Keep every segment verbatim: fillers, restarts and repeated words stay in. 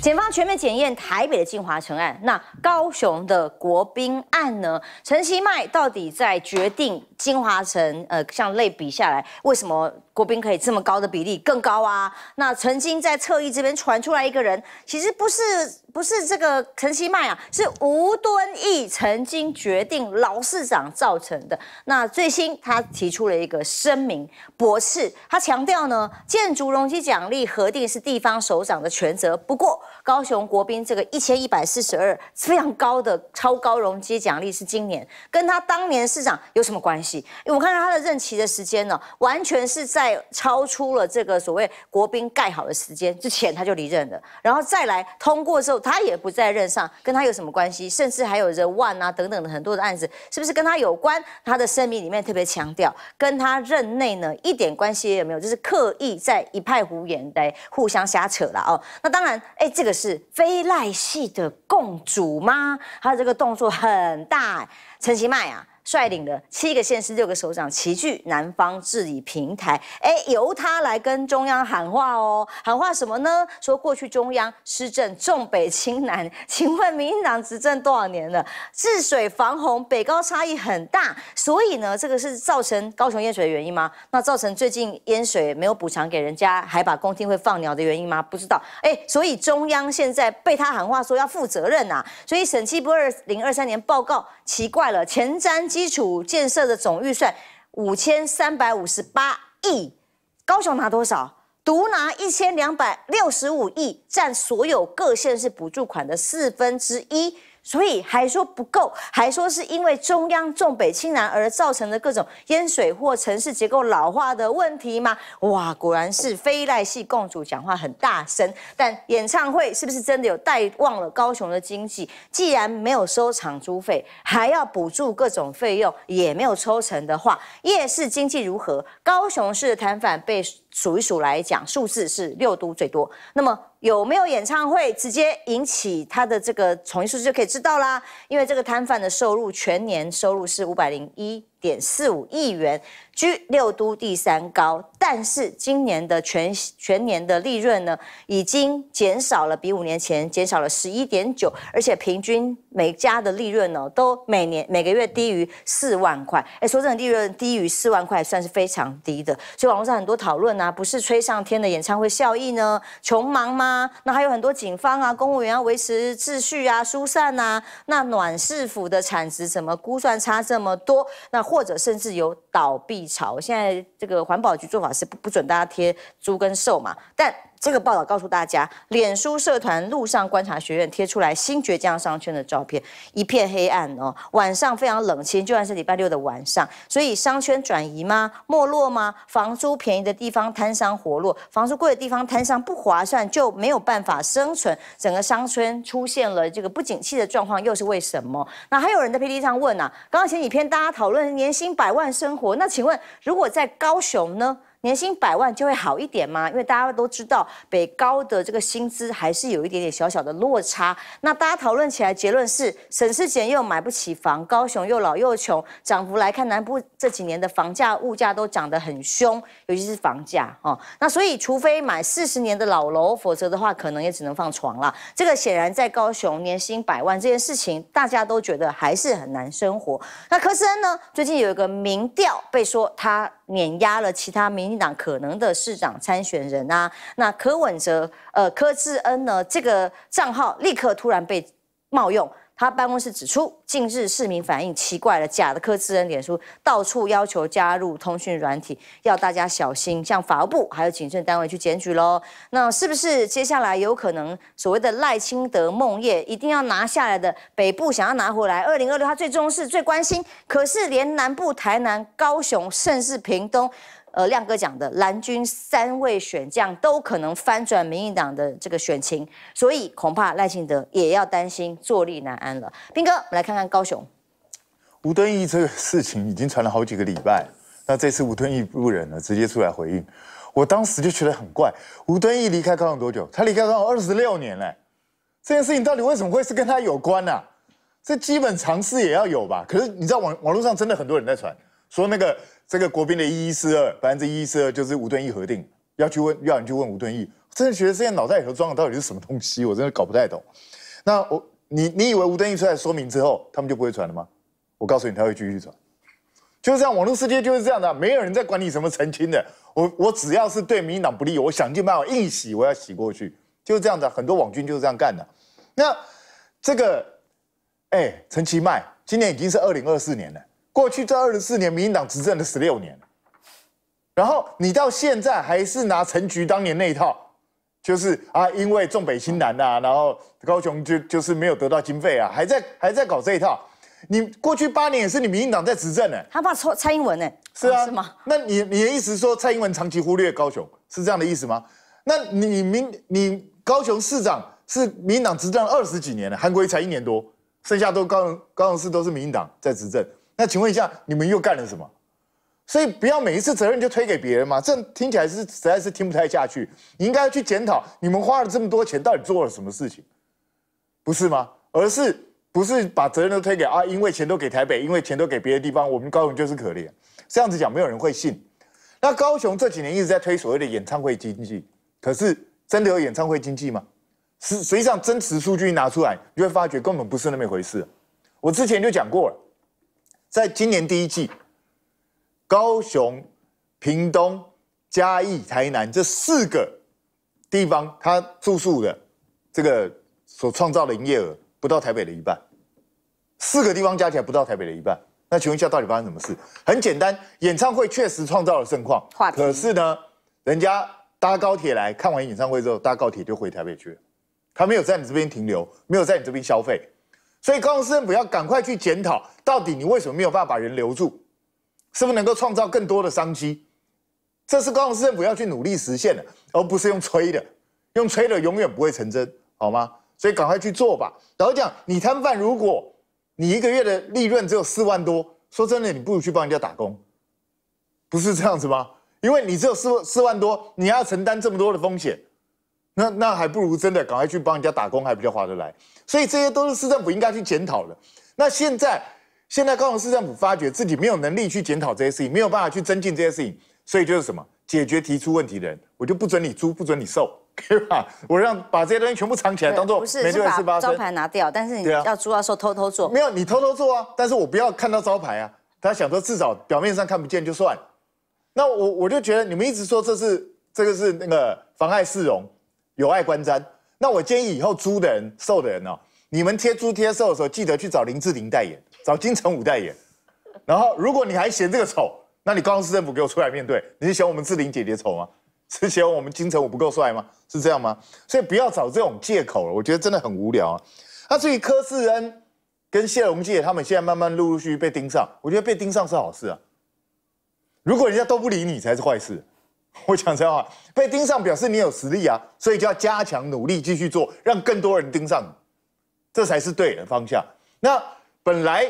检方全面检验台北的晋华城案，那高雄的国宾案呢？陈其迈到底在决定晋华城？呃，像类比下来，为什么国宾可以这么高的比例更高啊？那曾经在侧翼这边传出来一个人，其实不是不是这个陈其迈啊，是吴敦义曾经决定老市长造成的。那最新他提出了一个声明驳斥，他强调呢，建筑容积奖励核定是地方首长的权责，不过。 高雄国宾这个一千一百四十二非常高的超高容积奖励是今年，跟他当年市长有什么关系？因为我看到他的任期的时间呢，完全是在超出了这个所谓国宾盖好的时间之前他就离任了，然后再来通过之后他也不在任上，跟他有什么关系？甚至还有人万啊等等的很多的案子，是不是跟他有关？他的声明里面特别强调，跟他任内呢一点关系也没有，就是刻意在一派胡言来互相瞎扯啦哦。那当然，哎。 这个是非赖系的共主吗？他的这个动作很大。陈其迈啊，率领了七个县市六个首长齐聚南方治理平台，哎，由他来跟中央喊话哦。喊话什么呢？说过去中央施政重北轻南，请问民进党执政多少年了？治水防洪北高差异很大，所以呢，这个是造成高雄淹水的原因吗？那造成最近淹水没有补偿给人家，还把公听会放鸟的原因吗？不知道。哎，所以中央现在被他喊话说要负责任啊。所以审计部二零二三年报告奇怪了，前瞻。 基础建设的总预算五千三百五十八亿，高雄拿多少？独拿一千两百六十五亿，占所有各县市补助款的四分之一。 所以还说不够，还说是因为中央重北轻南而造成的各种淹水或城市结构老化的问题吗？哇，果然是非赖系共主讲话很大声，但演唱会是不是真的有带旺了高雄的经济？既然没有收场租费，还要补助各种费用，也没有抽成的话，夜市经济如何？高雄市的摊贩被数一数来讲，数字是六都最多。那么。 有没有演唱会直接引起他的这个统计数字就可以知道啦，因为这个摊贩的收入全年收入是五百零一点四五亿元，居六都第三高。但是今年的全全年的利润呢，已经减少了，比五年前减少了 十一点九， 而且平均每家的利润呢、哦，都每年每个月低于四万块。哎，说真的，利润低于四万块算是非常低的。所以网络上很多讨论啊，不是吹上天的演唱会效益呢，穷忙吗？ 那还有很多警方啊、公务员要维持秩序啊、疏散啊。那暖市府的产值怎么估算差这么多？那或者甚至有倒闭潮。现在这个环保局做法是不不准大家贴租跟售嘛，但。 这个报道告诉大家，脸书社团“路上观察学院”贴出来新崛江商圈的照片，一片黑暗哦，晚上非常冷清，就算是礼拜六的晚上，所以商圈转移吗？没落吗？房租便宜的地方摊商活络，房租贵的地方摊商不划算，就没有办法生存，整个商圈出现了这个不景气的状况，又是为什么？那还有人在 P T 上问啊，刚刚前几篇大家讨论年薪百万生活，那请问如果在高雄呢？ 年薪百万就会好一点吗？因为大家都知道北高的这个薪资还是有一点点小小的落差。那大家讨论起来，结论是省吃俭用买不起房，高雄又老又穷。涨幅来看，南部这几年的房价、物价都涨得很凶，尤其是房价哦。那所以，除非买四十年的老楼，否则的话，可能也只能放床啦。这个显然在高雄年薪百万这件事情，大家都觉得还是很难生活。那柯志恩呢？最近有一个民调被说他。 碾压了其他民进党可能的市长参选人啊，那柯文哲、呃柯志恩呢？这个账号立刻突然被冒用。 他办公室指出，近日市民反映奇怪了，假的柯志恩脸书到处要求加入通讯软体，要大家小心，向法务部还有警政单位去检举喽。那是不是接下来有可能所谓的赖清德梦夜一定要拿下来的北部想要拿回来？ 二零二六他最重视、最关心，可是连南部、台南、高雄，甚至屏东。 呃，亮哥讲的蓝军三位选将都可能翻转民进党的这个选情，所以恐怕赖清德也要担心坐立难安了。彬哥，我们来看看高雄。吴敦义这个事情已经传了好几个礼拜，那这次吴敦义不忍了，直接出来回应。我当时就觉得很怪，吴敦义离开高雄多久？他离开高雄二十六年嘞，这件事情到底为什么会是跟他有关呢、啊？这基本常识也要有吧？可是你知道网网络上真的很多人在传说那个。 这个国宾的一一四二，百分之一一四二就是吴敦义核定，要去问，要你去问吴敦义，真的觉得这些脑袋里头装的到底是什么东西，我真的搞不太懂。那我你你以为吴敦义出来说明之后，他们就不会传了吗？我告诉你，他会继续传。就是这样，网络世界就是这样的、啊，没有人在管你什么澄清的。我我只要是对民进党不利，我想尽办法硬洗，我要洗过去，就是这样的、啊。很多网军就是这样干的、啊。那这个，哎、欸，陈其迈今年已经是二零二四年了，过去这二十四年，民进党执政了十六年了。 然后你到现在还是拿陈菊当年那一套，就是啊，因为重北轻南啊，然后高雄就就是没有得到经费啊，还在还在搞这一套。你过去八年也是你民进党在执政呢、欸，他怕蔡蔡英文呢、欸，是啊，是吗？那你你的意思说蔡英文长期忽略高雄是这样的意思吗？那你民你高雄市长是民进党执政二十几年了，韩国瑜才一年多，剩下都高雄高雄市都是民进党在执政。那请问一下，你们又干了什么？ 所以不要每一次责任就推给别人嘛，这听起来是实在是听不太下去。你应该去检讨，你们花了这么多钱，到底做了什么事情，不是吗？而是不是把责任都推给啊？因为钱都给台北，因为钱都给别的地方，我们高雄就是可怜。这样子讲，没有人会信。那高雄这几年一直在推所谓的演唱会经济，可是真的有演唱会经济吗？实实际上真实数据一拿出来，你就会发觉根本不是那么一回事。我之前就讲过了，在今年第一季。 高雄、屏东、嘉义、台南这四个地方，它住宿的这个所创造的营业额不到台北的一半，四个地方加起来不到台北的一半。那请问一下，到底发生什么事？很简单，演唱会确实创造了盛况，可是呢，人家搭高铁来看完演唱会之后，搭高铁就回台北去了，他没有在你这边停留，没有在你这边消费，所以高雄市政府要赶快去检讨，到底你为什么没有办法把人留住？ 是不是能够创造更多的商机？这是高雄市政府要去努力实现的，而不是用吹的。用吹的永远不会成真，好吗？所以赶快去做吧。然后讲，你摊贩如果你一个月的利润只有四万多，说真的，你不如去帮人家打工，不是这样子吗？因为你只有四四万多，你要承担这么多的风险，那那还不如真的赶快去帮人家打工，还比较划得来。所以这些都是市政府应该去检讨的。那现在。 现在高雄市政府发觉自己没有能力去检讨这些事情，没有办法去增进这些事情，所以就是什么解决提出问题的人，我就不准你租，不准你售，对吧？我让把这些东西全部藏起来，当做没这回事发生。招牌拿掉，但是你要租要售偷偷做，没有你偷偷做啊，但是我不要看到招牌啊。他想说至少表面上看不见就算了。那我我就觉得你们一直说这是这个是那个妨碍市容，有碍观瞻。那我建议以后租的人、售的人哦，你们贴租贴售的时候，记得去找林志玲代言。 找金城武代言，然后如果你还嫌这个丑，那你高雄市政府给我出来面对，你是嫌我们志玲姐姐丑吗？是嫌我们金城武不够帅吗？是这样吗？所以不要找这种借口了，我觉得真的很无聊啊。那至于柯志恩跟谢龙介他们现在慢慢陆陆续续被盯上，我觉得被盯上是好事啊。如果人家都不理你才是坏事。我讲真话，被盯上表示你有实力啊，所以就要加强努力继续做，让更多人盯上你，这才是对的方向。那。 本来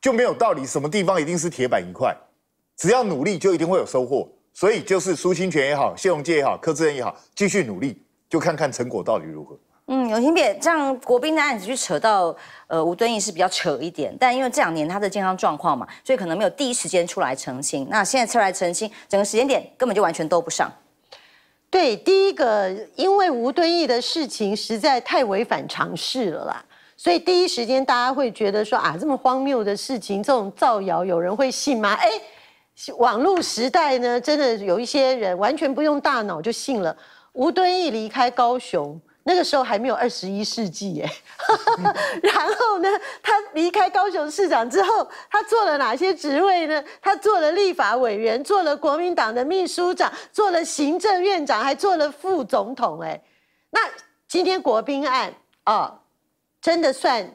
就没有道理，什么地方一定是铁板一块，只要努力就一定会有收获。所以就是苏清泉也好，谢龙介也好，柯志恩也好，继续努力，就看看成果到底如何。嗯，有请别这样国宾的案子去扯到呃吴敦义是比较扯一点，但因为这两年他的健康状况嘛，所以可能没有第一时间出来澄清。那现在出来澄清，整个时间点根本就完全兜不上。 对，第一个，因为吴敦义的事情实在太违反常识了啦。 所以第一时间大家会觉得说啊，这么荒谬的事情，这种造谣有人会信吗？哎，网络时代呢，真的有一些人完全不用大脑就信了。吴敦义离开高雄，那个时候还没有二十一世纪耶。然后呢，他离开高雄市长之后，他做了哪些职位呢？他做了立法委员，做了国民党的秘书长，做了行政院长，还做了副总统。哎，那今天国宾案啊。哦 真的算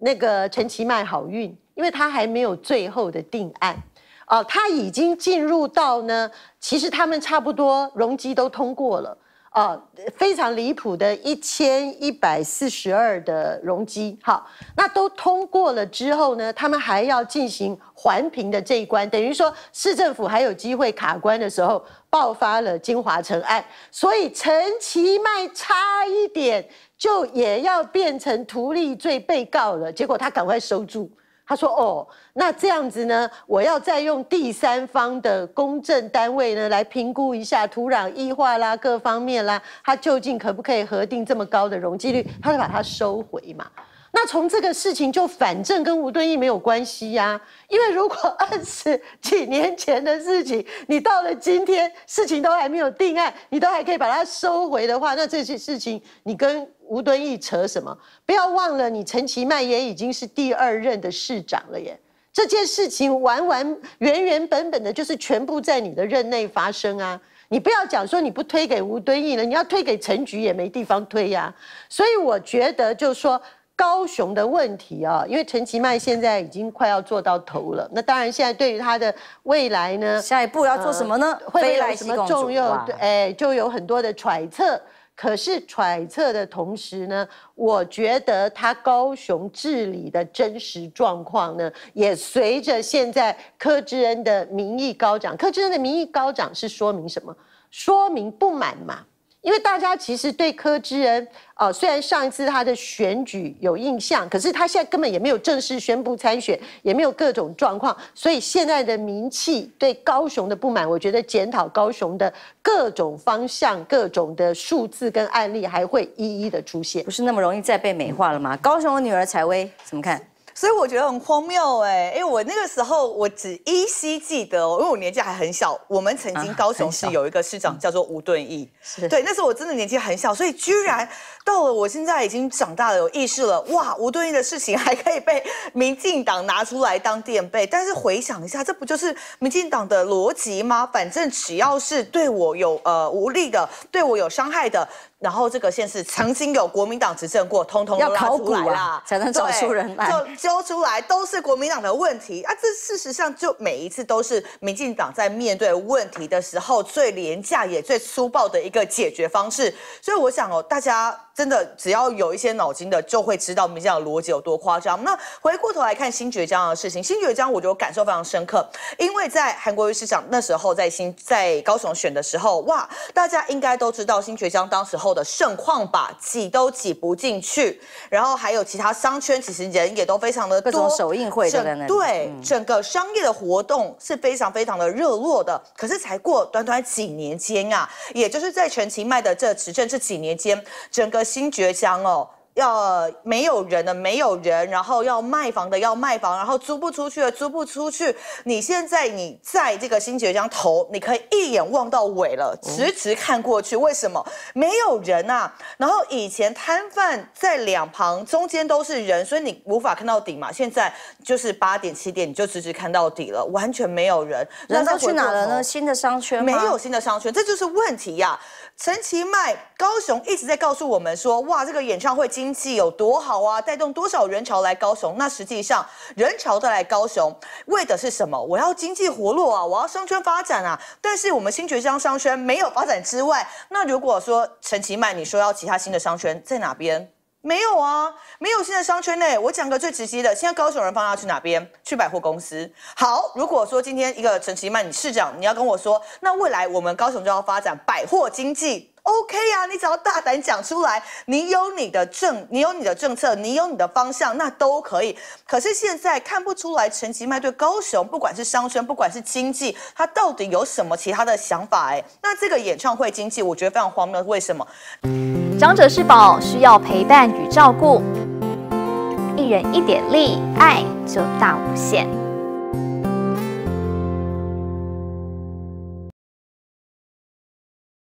那个陈其迈好运，因为他还没有最后的定案哦，他已经进入到呢，其实他们差不多容积都通过了哦，非常离谱的一千一百四十二的容积，好，那都通过了之后呢，他们还要进行环评的这一关，等于说市政府还有机会卡关的时候，爆发了金华城案，所以陈其迈差一点。 就也要变成图利罪被告了，结果他赶快收住，他说哦，那这样子呢，我要再用第三方的公证单位呢来评估一下土壤异化啦，各方面啦，它究竟可不可以核定这么高的容积率？他就把它收回嘛。 那从这个事情就反正跟吴敦义没有关系呀、啊，因为如果二十几年前的事情，你到了今天事情都还没有定案，你都还可以把它收回的话，那这些事情你跟吴敦义扯什么？不要忘了，你陈其迈也已经是第二任的市长了耶，这件事情完完原原本本的就是全部在你的任内发生啊。 你不要讲说你不推给吴敦义了，你要推给陈菊也没地方推呀、啊。所以我觉得就是说高雄的问题啊，因为陈其迈现在已经快要做到头了。那当然，现在对于他的未来呢，下一步要做什么呢？呃、会不会有什么重要？哎，就有很多的揣测。可是揣测的同时呢，我觉得他高雄治理的真实状况呢，也随着现在柯志恩的民意高涨。柯志恩的民意高涨是说明什么？说明不满嘛。因为大家其实对柯志恩，呃，虽然上一次他的选举有印象，可是他现在根本也没有正式宣布参选，也没有各种状况，所以现在的民气对高雄的不满，我觉得检讨高雄的各种方向、各种的数字跟案例还会一一的出现，不是那么容易再被美化了吗？高雄的女儿采薇怎么看？ 所以我觉得很荒谬哎、欸，因为我那个时候我只依稀记得哦，因为我年纪还很小。我们曾经高雄市有一个市长叫做吴敦义，啊、对，那时候我真的年纪很小，所以居然到了我现在已经长大了，有意识了，哇，吴敦义的事情还可以被民进党拿出来当垫背。但是回想一下，这不就是民进党的逻辑吗？反正只要是对我有呃无利的，对我有伤害的。 然后这个县市曾经有国民党执政过，通通都拉出来啦，才能找出人来，就揪出来都是国民党的问题啊！这事实上就每一次都是民进党在面对问题的时候最廉价也最粗暴的一个解决方式。所以我想哦，大家真的只要有一些脑筋的，就会知道民进党的逻辑有多夸张。那回过头来看新崛江的事情，新崛江我觉得感受非常深刻，因为在韩国瑜市长那时候在新在高雄选的时候，哇，大家应该都知道新崛江当时候 的盛况吧，挤都挤不进去，然后还有其他商圈，其实人也都非常的多，各种首映会的人，对，嗯、整个商业的活动是非常非常的热络的。可是才过短短几年间啊，也就是在陈其迈的这执政这几年间，整个新崛江哦。 要没有人的没有人，然后要卖房的要卖房，然后租不出去的租不出去。你现在你在这个新崛江头，你可以一眼望到尾了，直直看过去。为什么没有人啊？然后以前摊贩在两旁，中间都是人，所以你无法看到底嘛。现在就是八点七点，你就直直看到底了，完全没有人。人都去哪了呢？新的商圈吗？没有新的商圈，这就是问题呀、啊。陈其迈高雄一直在告诉我们说，哇，这个演唱会今 经济有多好啊？带动多少人潮来高雄？那实际上人潮带来高雄，为的是什么？我要经济活络啊，我要商圈发展啊。但是我们新崛江商圈没有发展之外，那如果说陈其迈你说要其他新的商圈在哪边？没有啊，没有新的商圈内。我讲个最直接的，现在高雄人放他去哪边？去百货公司。好，如果说今天一个陈其迈你市长，你要跟我说，那未来我们高雄就要发展百货经济。 OK 啊，你只要大胆讲出来，你有你的政，你有你的政策，你有你的方向，那都可以。可是现在看不出来陈其迈对高雄，不管是商圈，不管是经济，他到底有什么其他的想法？哎，那这个演唱会经济，我觉得非常荒谬。为什么？长者是宝，需要陪伴与照顾，一人一点力，爱就大无限。